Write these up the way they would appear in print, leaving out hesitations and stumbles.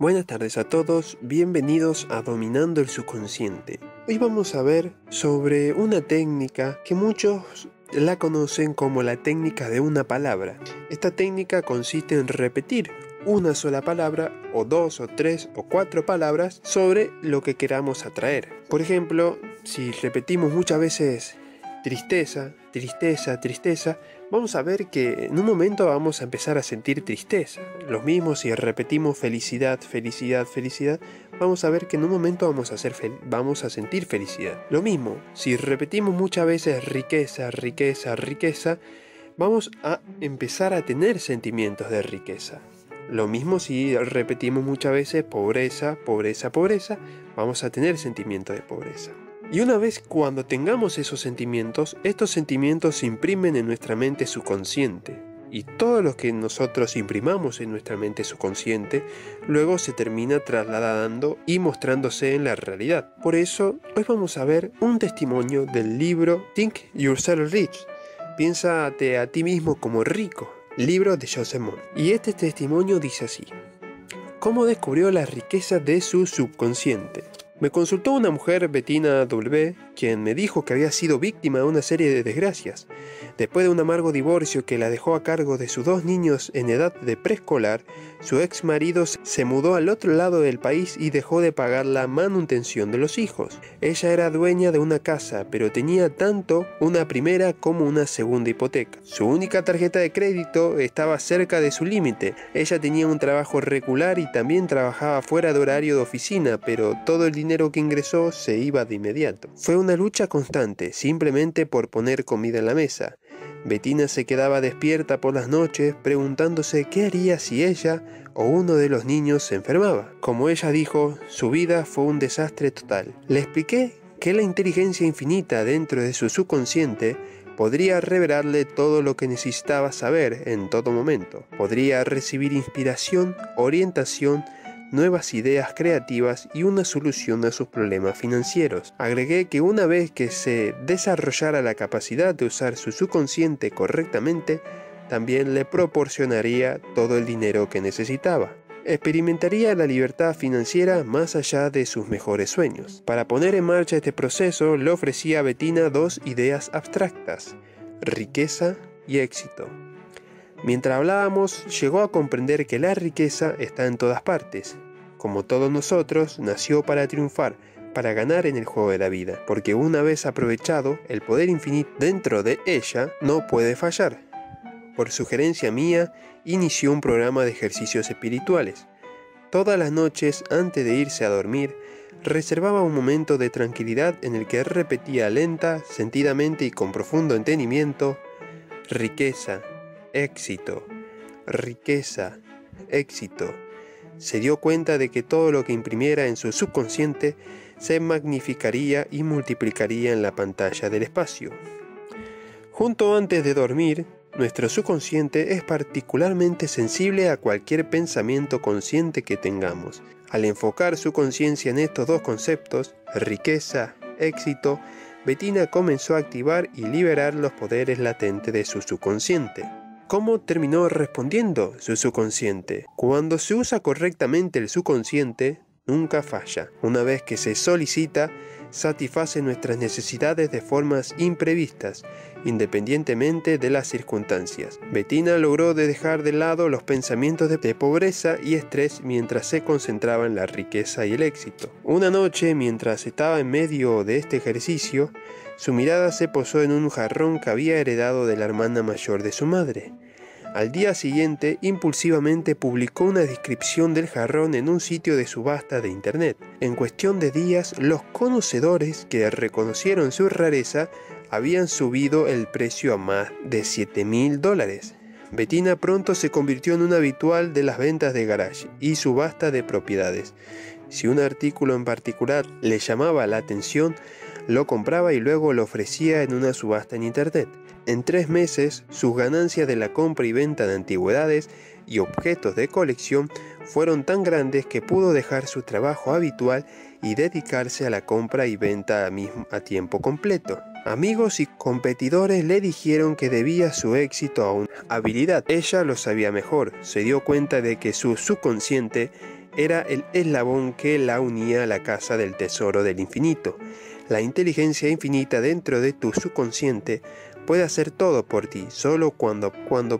Buenas tardes a todos, bienvenidos a Dominando el Subconsciente. Hoy vamos a ver sobre una técnica que muchos la conocen como la técnica de una palabra. Esta técnica consiste en repetir una sola palabra o dos o tres o cuatro palabras sobre lo que queramos atraer. Por ejemplo, si repetimos muchas veces tristeza, tristeza, tristeza, vamos a ver que en un momento vamos a empezar a sentir tristeza. Lo mismo si repetimos felicidad, felicidad, felicidad, vamos a ver que en un momento vamos a sentir felicidad. Lo mismo si repetimos muchas veces riqueza, riqueza, riqueza, vamos a empezar a tener sentimientos de riqueza. Lo mismo si repetimos muchas veces pobreza, pobreza, pobreza, vamos a tener sentimientos de pobreza. Y una vez cuando tengamos esos sentimientos, estos sentimientos se imprimen en nuestra mente subconsciente. Y todo lo que nosotros imprimamos en nuestra mente subconsciente, luego se termina trasladando y mostrándose en la realidad. Por eso, hoy vamos a ver un testimonio del libro Think Yourself Rich. Piénsate a ti mismo como rico. Libro de Joseph Murphy. Y este testimonio dice así. ¿Cómo descubrió la riqueza de su subconsciente? Me consultó una mujer, Bettina W., quien me dijo que había sido víctima de una serie de desgracias. Después de un amargo divorcio que la dejó a cargo de sus dos niños en edad de preescolar, su ex marido se mudó al otro lado del país y dejó de pagar la manutención de los hijos. Ella era dueña de una casa, pero tenía tanto una primera como una segunda hipoteca. Su única tarjeta de crédito estaba cerca de su límite. Ella tenía un trabajo regular y también trabajaba fuera de horario de oficina, pero todo el dinero que ingresó se iba de inmediato. Fue una lucha constante, simplemente por poner comida en la mesa. Bettina se quedaba despierta por las noches preguntándose qué haría si ella o uno de los niños se enfermaba. Como ella dijo, su vida fue un desastre total. Le expliqué que la inteligencia infinita dentro de su subconsciente podría revelarle todo lo que necesitaba saber en todo momento. Podría recibir inspiración, orientación, nuevas ideas creativas y una solución a sus problemas financieros. Agregué que una vez que se desarrollara la capacidad de usar su subconsciente correctamente, también le proporcionaría todo el dinero que necesitaba. Experimentaría la libertad financiera más allá de sus mejores sueños. Para poner en marcha este proceso, le ofrecí a Bettina dos ideas abstractas: riqueza y éxito. Mientras hablábamos, llegó a comprender que la riqueza está en todas partes. Como todos nosotros, nació para triunfar, para ganar en el juego de la vida, porque una vez aprovechado, el poder infinito dentro de ella no puede fallar. Por sugerencia mía, inició un programa de ejercicios espirituales. Todas las noches, antes de irse a dormir, reservaba un momento de tranquilidad en el que repetía lenta, sentidamente y con profundo entendimiento: riqueza, éxito, riqueza, éxito. Se dio cuenta de que todo lo que imprimiera en su subconsciente se magnificaría y multiplicaría en la pantalla del espacio. Junto antes de dormir, nuestro subconsciente es particularmente sensible a cualquier pensamiento consciente que tengamos. Al enfocar su conciencia en estos dos conceptos, riqueza, éxito, Bettina comenzó a activar y liberar los poderes latentes de su subconsciente. ¿Cómo terminó respondiendo su subconsciente? Cuando se usa correctamente el subconsciente, nunca falla. Una vez que se solicita, satisface nuestras necesidades de formas imprevistas, independientemente de las circunstancias. Bettina logró dejar de lado los pensamientos de pobreza y estrés mientras se concentraba en la riqueza y el éxito. Una noche, mientras estaba en medio de este ejercicio, su mirada se posó en un jarrón que había heredado de la hermana mayor de su madre. Al día siguiente, impulsivamente publicó una descripción del jarrón en un sitio de subasta de internet. En cuestión de días, los conocedores que reconocieron su rareza habían subido el precio a más de $7.000. Bettina pronto se convirtió en un habitual de las ventas de garage y subasta de propiedades. Si un artículo en particular le llamaba la atención, lo compraba y luego lo ofrecía en una subasta en internet. En 3 meses, sus ganancias de la compra y venta de antigüedades y objetos de colección fueron tan grandes que pudo dejar su trabajo habitual y dedicarse a la compra y venta a tiempo completo. Amigos y competidores le dijeron que debía su éxito a una habilidad. Ella lo sabía mejor. Se dio cuenta de que su subconsciente era el eslabón que la unía a la casa del tesoro del infinito. La inteligencia infinita dentro de tu subconsciente puede hacer todo por ti, solo cuando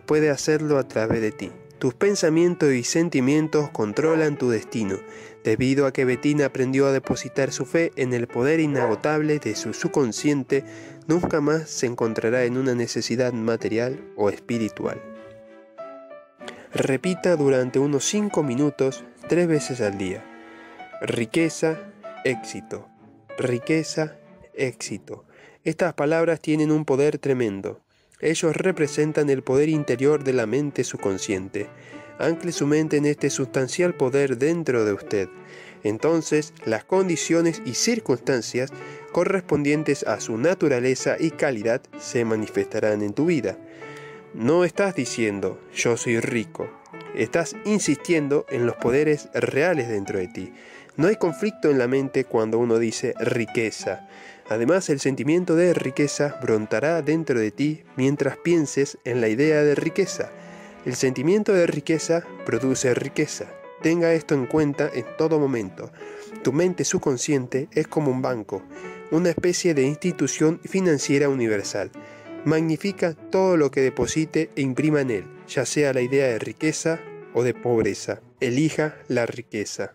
puede hacerlo a través de ti. Tus pensamientos y sentimientos controlan tu destino, debido a que Bettina aprendió a depositar su fe en el poder inagotable de su subconsciente, nunca más se encontrará en una necesidad material o espiritual. Repita durante unos 5 minutos 3 veces al día. Riqueza, éxito. Riqueza, éxito. Estas palabras tienen un poder tremendo. Ellos representan el poder interior de la mente subconsciente. Ancle su mente en este sustancial poder dentro de usted. Entonces, las condiciones y circunstancias correspondientes a su naturaleza y calidad se manifestarán en tu vida. No estás diciendo, yo soy rico. Estás insistiendo en los poderes reales dentro de ti. No hay conflicto en la mente cuando uno dice riqueza. Además, el sentimiento de riqueza brotará dentro de ti mientras pienses en la idea de riqueza. El sentimiento de riqueza produce riqueza. Tenga esto en cuenta en todo momento. Tu mente subconsciente es como un banco, una especie de institución financiera universal. Magnifica todo lo que deposite e imprima en él, ya sea la idea de riqueza o de pobreza. Elija la riqueza.